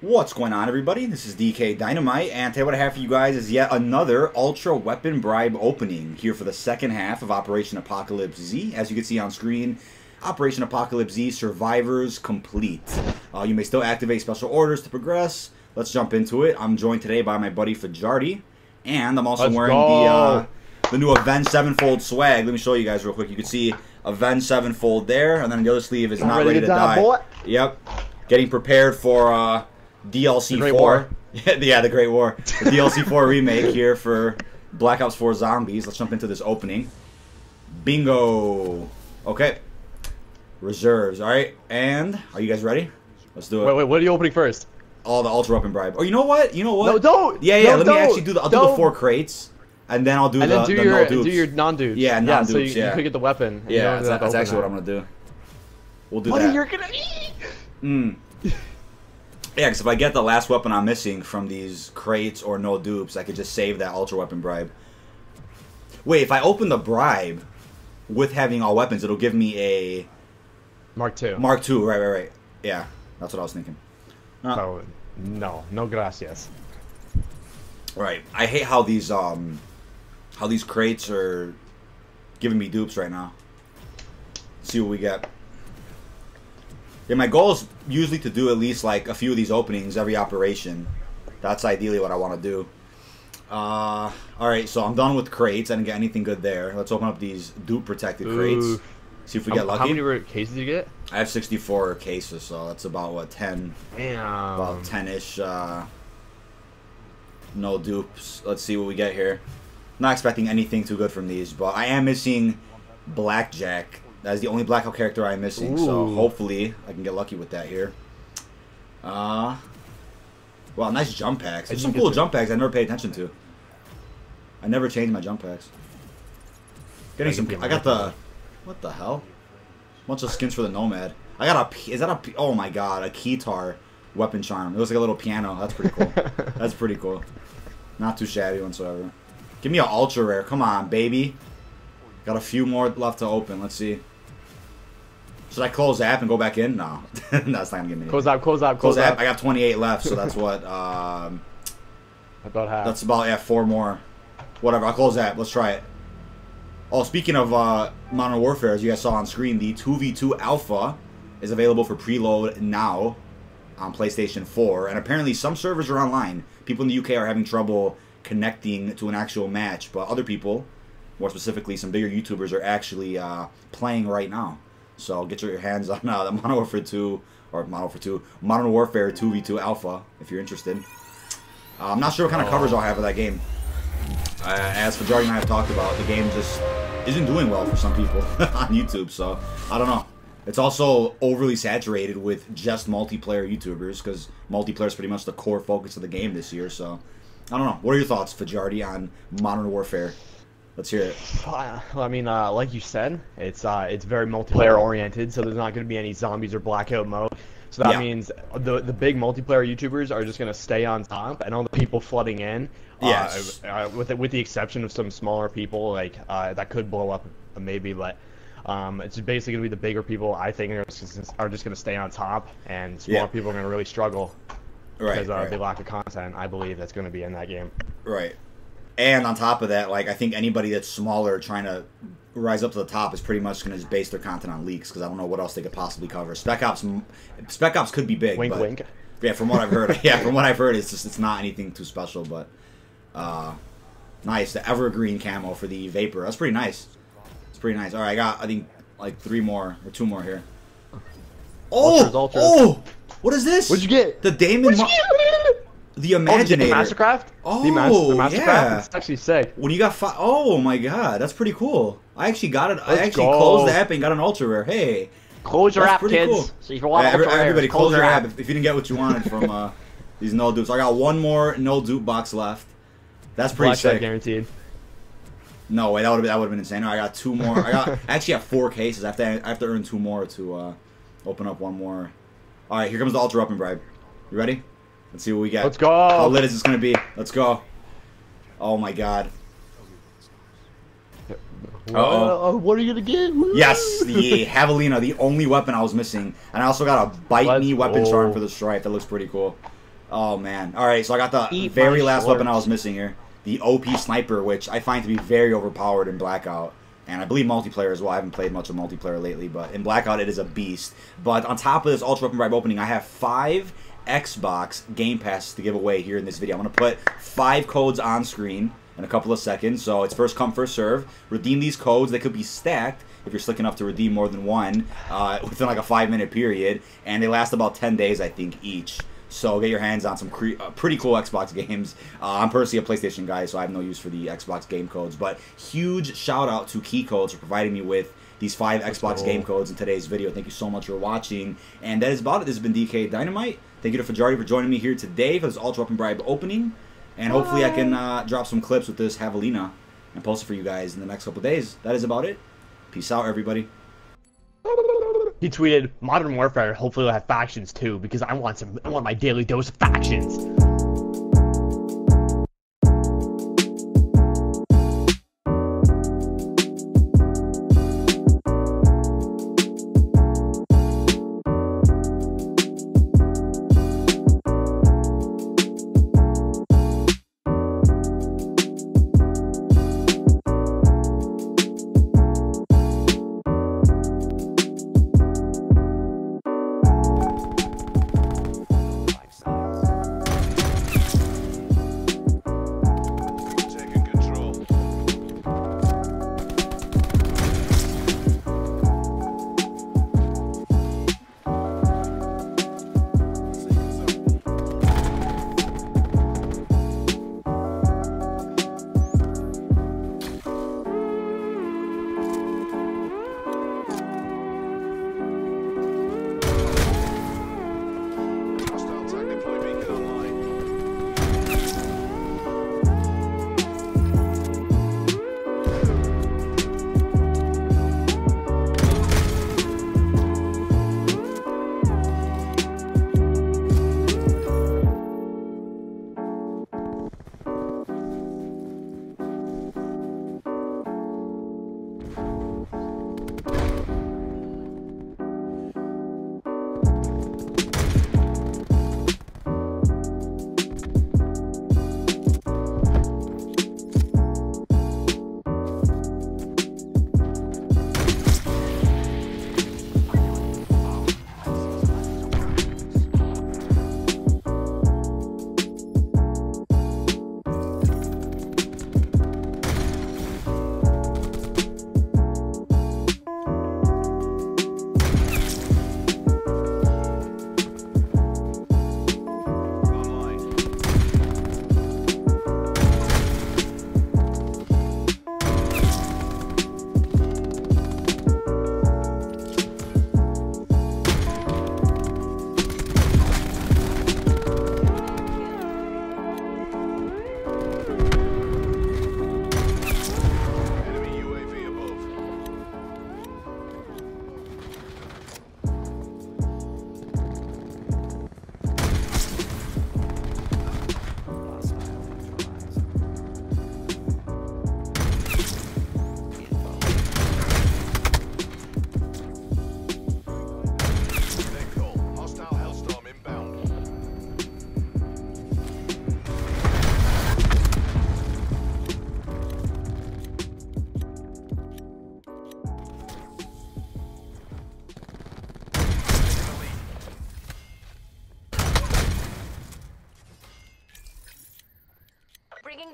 What's going on, everybody? This is DK Dynamite, and today what I have for you guys is yet another Ultra Weapon Bribe opening here for the second half of Operation Apocalypse Z. As you can see on screen, Operation Apocalypse Z Survivors Complete. You may still activate special orders to progress. Let's jump into it. I'm joined today by my buddy Fajardi, and I'm also wearing the new Avenged Sevenfold swag. Let me show you guys real quick. You can see Avenged Sevenfold there, and then the other sleeve is not ready to die. Boy. Yep. Getting prepared for DLC 4. Yeah, the Great War. The DLC 4 remake here for Black Ops 4 Zombies. Let's jump into this opening. Bingo. Okay. Reserves. All right. And are you guys ready? Let's do it. Wait, what are you opening first? All the Ultra Weapon Bribe. Oh, you know what? You know what? No, don't. Yeah. No, I'll do the 4 crates. And then I'll do and the non-dudes. Do your non-dudes. Yeah, non-dudes. Yeah, so you could get the weapon. Yeah, that's actually what I'm going to do. We'll do that. You're going to eat? Yeah, because if I get the last weapon I'm missing from these crates or no dupes, I could just save that Ultra Weapon Bribe. Wait, if I open the bribe with having all weapons, it'll give me a... Mark II. Mark II, right. Yeah, that's what I was thinking. No gracias. Right. I hate how these... How these crates are giving me dupes right now. Let's see what we get. Yeah, my goal is usually to do at least like a few of these openings every operation. That's ideally what I want to do. Alright, so I'm done with crates. I didn't get anything good there. Let's open up these dupe protected crates. See if we get lucky. How many cases did you get? I have 64 cases, so that's about what, 10? Damn. About 10-ish. No dupes. Let's see what we get here. Not expecting anything too good from these, but I am missing Blackjack. That is the only Blackout character I'm missing, so hopefully I can get lucky with that here. Wow, nice jump packs. There's some cool jump packs I never paid attention to. I never changed my jump packs. Getting some. I got the. What the hell? Bunch of skins for the Nomad. I got a. Is that a? Oh my God, a keytar weapon charm. It looks like a little piano. That's pretty cool. That's pretty cool. Not too shabby whatsoever. Give me an ultra rare. Come on, baby. Got a few more left to open. Let's see. Should I close the app and go back in? No. That's not going to give me anything. Close app. I got 28 left, so that's what? About half. That's about, yeah, 4 more. Whatever. I'll close the app. Let's try it. Oh, speaking of Modern Warfare, as you guys saw on screen, the 2v2 Alpha is available for preload now on PlayStation 4. And apparently some servers are online. People in the UK are having trouble connecting to an actual match, but other people, more specifically some bigger YouTubers, are actually playing right now. So get your hands on the Modern Warfare 2v2 Alpha if you're interested. I'm not sure what kind of coverage I'll have of that game. As Fajardi and I have talked about, the game just isn't doing well for some people on YouTube, so I don't know. It's also overly saturated with just multiplayer YouTubers, because multiplayer is pretty much the core focus of the game this year, so... I don't know. What are your thoughts, Fajardi, on Modern Warfare? Let's hear it. I mean, like you said, it's very multiplayer oriented, so there's not going to be any zombies or blackout mode. So that means the big multiplayer YouTubers are just going to stay on top, and all the people flooding in, with the exception of some smaller people, like that could blow up maybe, but it's basically going to be the bigger people, I think, are just going to stay on top, and smaller people are going to really struggle. Because they lack the content, I believe, that's going to be in that game. Right. And on top of that, like, I think anybody that's smaller trying to rise up to the top is pretty much going to just base their content on leaks, because I don't know what else they could possibly cover. Spec Ops could be big. Wink, but, wink. Yeah, from what I've heard. Yeah, from what I've heard, it's just it's not anything too special. But nice, the evergreen camo for the Vapor. That's pretty nice. It's pretty nice. All right, I got I think like 2 more here. Oh, Ultras. Oh. What is this? What'd you get? The Damon... The Imaginator. Oh, the Mastercraft? Oh, the Mastercraft? Yeah. It's actually sick. When you got 5... Oh, my God. That's pretty cool. I actually got it. I actually closed the app and got an Ultra Rare. Hey. Close your app, kids. Cool. So you can watch everybody, close your app if you didn't get what you wanted from these no dupes. I got 1 more no dupe box left. That's pretty sick. Guaranteed. No way. That would have been insane. No, I got 2 more. I actually have 4 cases. I have to earn 2 more to open up 1 more... All right, here comes the Ultra Weapon Bribe. You ready? Let's see what we got. Let's go. How lit is this going to be? Let's go. Oh, my God. Uh-oh. What are you going to get? Woo! Yes, the Havelina, the only weapon I was missing. And I also got a bite-me weapon charm for the strife. That looks pretty cool. Oh, man. All right, so I got the very last weapon I was missing here. The OP Sniper, which I find to be very overpowered in Blackout. And I believe multiplayer as well. I haven't played much of multiplayer lately, but in Blackout, it is a beast. But on top of this Ultra Weapon Bribe opening, I have 5 Xbox Game Passes to give away here in this video. I'm going to put 5 codes on screen in a couple of seconds. So it's first come, first serve. Redeem these codes. They could be stacked if you're slick enough to redeem more than one within like a 5-minute period. And they last about 10 days, I think, each. So get your hands on some pretty cool Xbox games. I'm personally a PlayStation guy, so I have no use for the Xbox game codes. But huge shout out to KeyCodes for providing me with these 5 Xbox game codes in today's video. Thank you so much for watching. And that is about it. This has been DK Dynamite. Thank you to Fajardi for joining me here today for this Ultra Weapon Bribe opening. And hopefully I can drop some clips with this Havelina and post it for you guys in the next couple days. That is about it. Peace out, everybody. He tweeted, Modern Warfare hopefully will have factions too, because I want my daily dose of factions.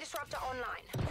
Disruptor online.